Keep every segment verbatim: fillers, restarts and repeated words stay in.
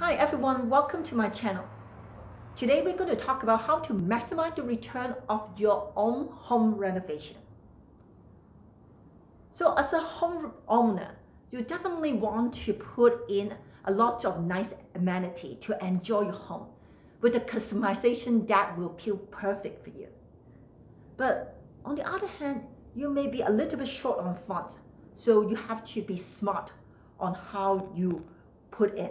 Hi everyone, welcome to my channel. Today we're going to talk about how to maximize the return of your own home renovation. So as a home owner, you definitely want to put in a lot of nice amenity to enjoy your home with the customization that will feel perfect for you. But on the other hand, you may be a little bit short on funds, so you have to be smart on how you put in.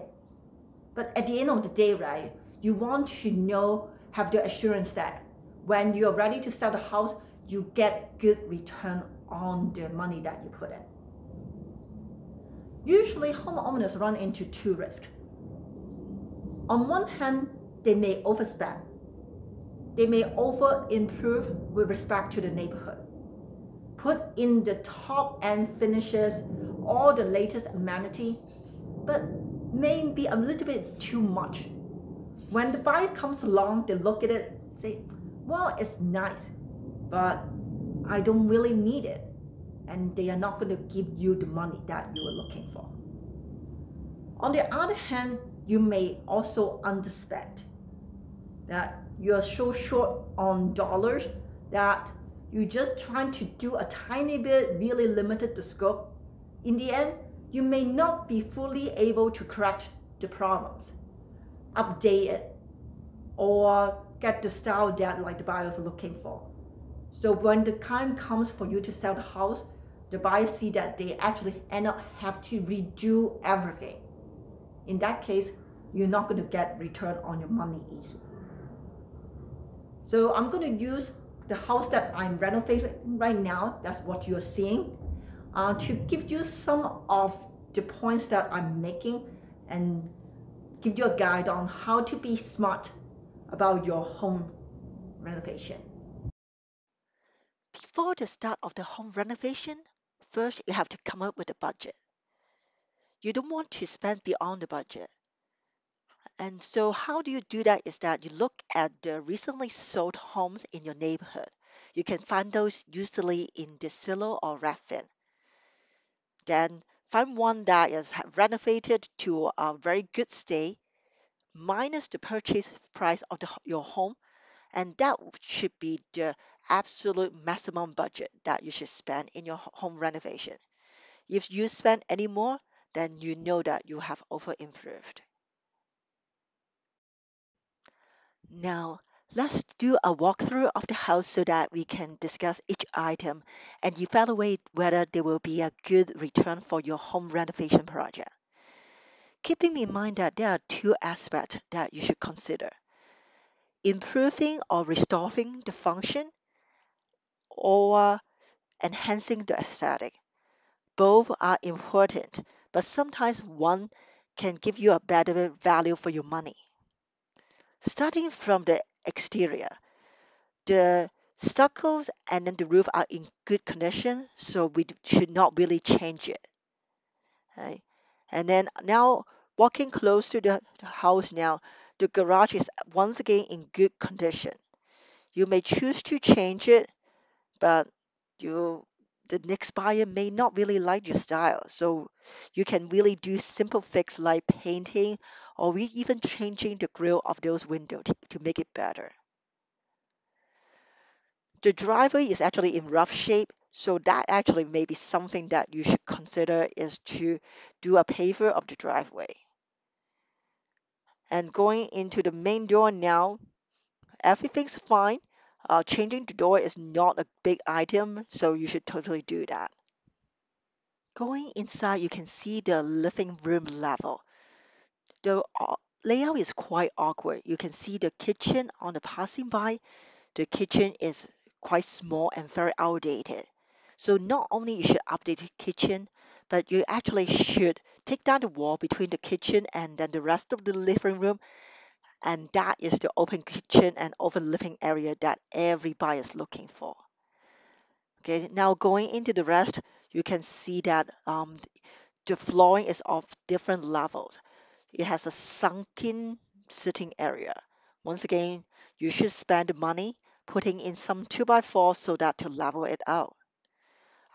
But at the end of the day, right, you want to know, have the assurance that when you're ready to sell the house, you get good return on the money that you put in. Usually homeowners run into two risks. On one hand, they may overspend. They may over-improve with respect to the neighborhood. Put in the top-end finishes, all the latest amenity, but may be a little bit too much. When the buyer comes along, they look at it, say, well, it's nice, but I don't really need it. And they are not going to give you the money that you were looking for. On the other hand, you may also underspend, that you're so short on dollars that you're just trying to do a tiny bit, really limited the scope. In the end, you may not be fully able to correct the problems, update it, or get the style that like the buyers are looking for. So when the time comes for you to sell the house, the buyers see that they actually end up have to redo everything. In that case, you're not going to get return on your money easily. So I'm going to use the house that I'm renovating right now, that's what you're seeing, Uh, to give you some of the points that I'm making and give you a guide on how to be smart about your home renovation. Before the start of the home renovation, first you have to come up with a budget. You don't want to spend beyond the budget. And so how do you do that is that you look at the recently sold homes in your neighborhood. You can find those usually in the Zillow or Redfin. Then find one that is renovated to a very good state, minus the purchase price of the, your home, and that should be the absolute maximum budget that you should spend in your home renovation. If you spend any more, then you know that you have over-improved. Now, let's do a walkthrough of the house so that we can discuss each item and evaluate whether there will be a good return for your home renovation project. Keeping in mind that there are two aspects that you should consider: improving or restoring the function, or enhancing the aesthetic. Both are important, but sometimes one can give you a better value for your money. Starting from the exterior, the stucco and then the roof are in good condition, so we should not really change it. Okay. And then now, walking close to the house now, the garage is once again in good condition. You may choose to change it, but you, the next buyer may not really like your style, so you can really do simple fix like painting, or we even changing the grille of those windows to make it better. The driveway is actually in rough shape, so that actually may be something that you should consider is to do a paver of the driveway. And going into the main door now, everything's fine. Uh, changing the door is not a big item, so you should totally do that. Going inside, you can see the living room level. The layout is quite awkward. You can see the kitchen on the passing by. The kitchen is quite small and very outdated. So not only you should update the kitchen, but you actually should take down the wall between the kitchen and then the rest of the living room. And that is the open kitchen and open living area that every buyer is looking for. Okay, now going into the rest, you can see that um, the flooring is of different levels. It has a sunken sitting area. Once again, you should spend money putting in some two by four so that to level it out.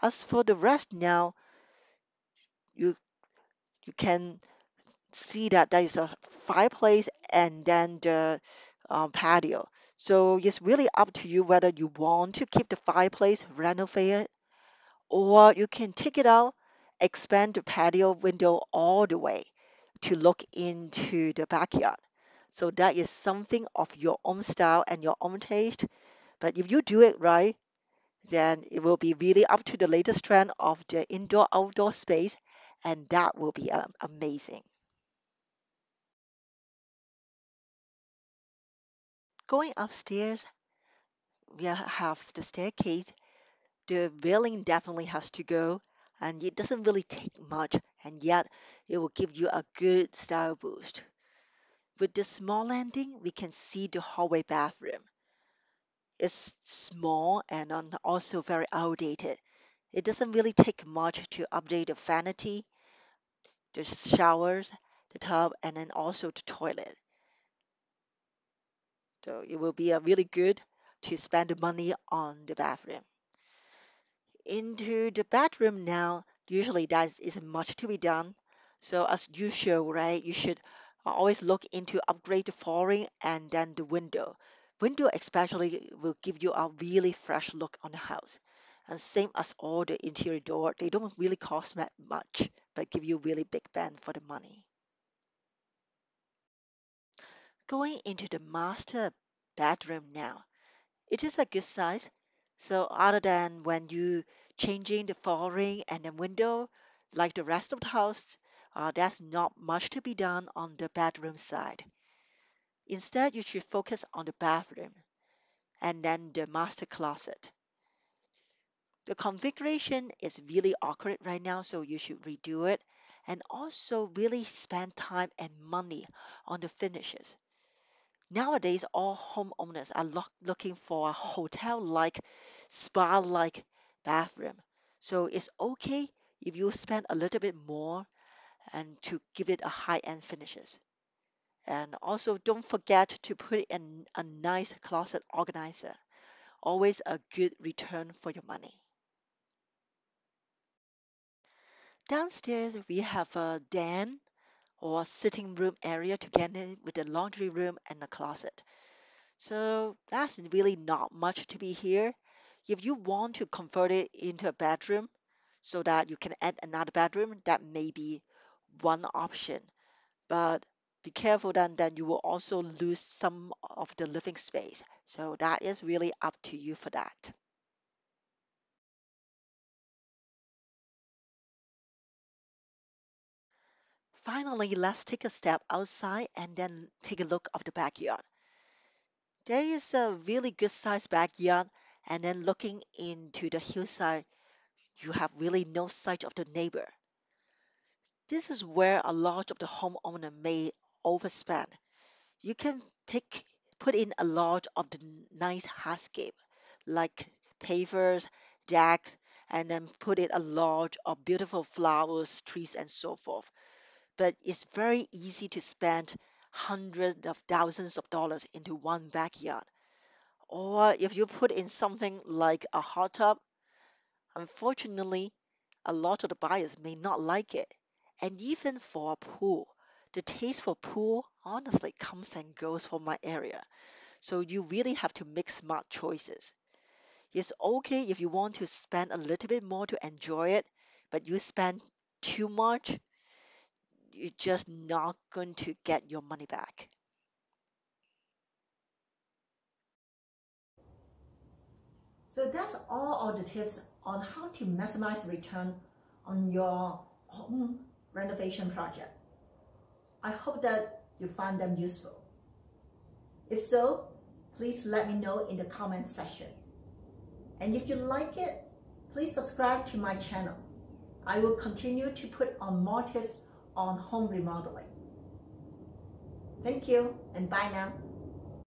As for the rest now, you, you can see that there is a fireplace and then the uh, patio. So it's really up to you whether you want to keep the fireplace, renovate it, or you can take it out, expand the patio window all the way to look into the backyard. So that is something of your own style and your own taste. But if you do it right, then it will be really up to the latest trend of the indoor-outdoor space, and that will be um, amazing. Going upstairs, we have the staircase. The railing definitely has to go, and it doesn't really take much, and yet it will give you a good style boost. With the small landing, we can see the hallway bathroom. It's small and also very outdated. It doesn't really take much to update the vanity, the showers, the tub, and then also the toilet. So it will be a really good to spend the money on the bathroom. Into the bedroom now, usually there isn't much to be done. So as usual, right, you should always look into upgrade the flooring and then the window. Window especially will give you a really fresh look on the house. And same as all the interior door, they don't really cost much, but give you really big bang for the money. Going into the master bedroom now, it is a good size. So other than when you changing the flooring and the window, like the rest of the house, uh, there's not much to be done on the bedroom side. Instead, you should focus on the bathroom and then the master closet. The configuration is really awkward right now, so you should redo it, and also really spend time and money on the finishes. Nowadays, all homeowners are lo looking for a hotel-like, spa-like bathroom. So it's okay if you spend a little bit more and to give it a high-end finishes. And also don't forget to put in a nice closet organizer. Always a good return for your money. Downstairs, we have a den or sitting room area together with the laundry room and the closet. So that's really not much to be here. If you want to convert it into a bedroom so that you can add another bedroom, that may be one option. But be careful then, then you will also lose some of the living space. So that is really up to you for that. Finally, let's take a step outside and then take a look of the backyard. There is a really good sized backyard, and then looking into the hillside, you have really no sight of the neighbor. This is where a lot of the homeowner may overspend. You can pick, put in a lot of the nice hardscape, like pavers, decks, and then put in a lot of beautiful flowers, trees, and so forth. But it's very easy to spend hundreds of thousands of dollars into one backyard. Or if you put in something like a hot tub, unfortunately, a lot of the buyers may not like it. And even for a pool, the taste for pool honestly comes and goes from my area. So you really have to make smart choices. It's okay if you want to spend a little bit more to enjoy it, but you spend too much, you're just not going to get your money back. So that's all of the tips on how to maximize return on your home renovation project. I hope that you find them useful. If so, please let me know in the comment section. And if you like it, please subscribe to my channel. I will continue to put on more tips on home remodeling. Thank you and bye now.